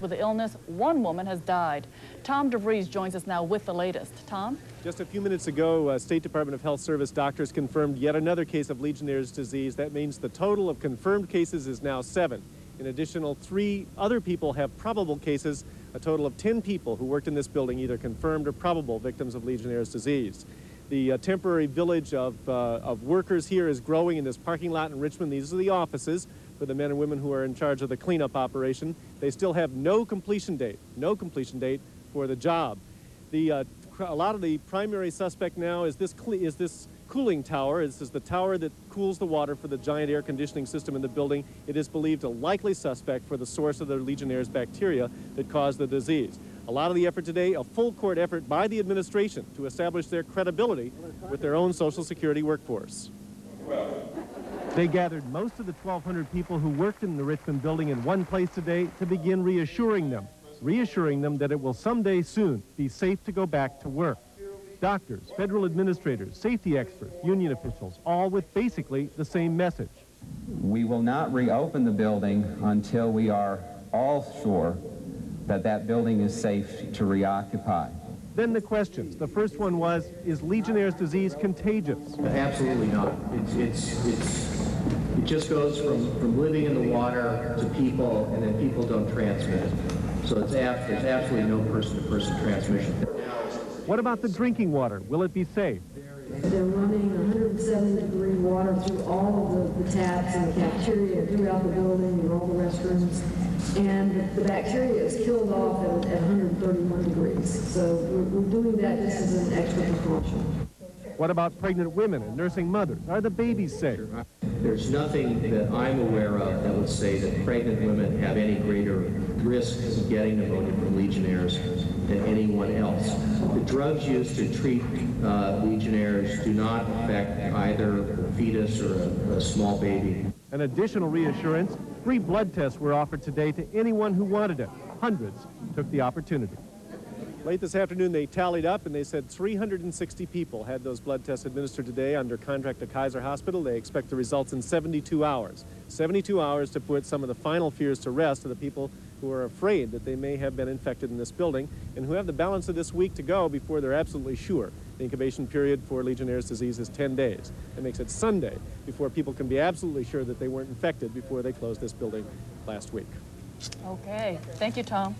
With the illness, one woman has died. Tom DeVries joins us now with the latest. Tom? Just a few minutes ago, State Department of Health Service doctors confirmed yet another case of Legionnaires' disease. That means the total of confirmed cases is now 7. An additional 3 other people have probable cases. A total of 10 people who worked in this building either confirmed or probable victims of Legionnaires' disease. The temporary village of workers here is growing in this parking lot in Richmond. These are the offices for the men and women who are in charge of the cleanup operation. They still have no completion date for the job. A lot of the primary suspect now is this cooling tower. This is the tower that cools the water for the giant air conditioning system in the building. It is believed a likely suspect for the source of the Legionnaires' bacteria that caused the disease. A lot of the effort today, a full court effort by the administration to establish their credibility with their own Social Security workforce. They gathered most of the 1,200 people who worked in the Richmond building in one place today to begin reassuring them that it will someday soon be safe to go back to work. Doctors, federal administrators, safety experts, union officials, all with basically the same message. We will not reopen the building until we are all sure that building is safe to reoccupy. Then the questions. The first one was, is Legionnaires' disease contagious? Absolutely not. It just goes from living in the water to people, and then people don't transmit it. So there's absolutely no person-to-person transmission. What about the drinking water? Will it be safe? They're running 107-degree water through all of the taps and the cafeteria throughout the building and all the restrooms. And the bacteria is killed off at 131 degrees. So we're doing that just as an extra precaution. What about pregnant women and nursing mothers? Are the babies safe? There's nothing that I'm aware of that would say that pregnant women have any greater risk of getting pneumonia from Legionnaires than anyone else. The drugs used to treat Legionnaires do not affect either a fetus or a small baby. An additional reassurance, free blood tests were offered today to anyone who wanted it. Hundreds took the opportunity. Late this afternoon, they tallied up, and they said 360 people had those blood tests administered today under contract to Kaiser Hospital. They expect the results in 72 hours. 72 hours to put some of the final fears to rest of the people who are afraid that they may have been infected in this building and who have the balance of this week to go before they're absolutely sure. The incubation period for Legionnaires' disease is 10 days. That makes it Sunday before people can be absolutely sure that they weren't infected before they closed this building last week. Okay. Thank you, Tom.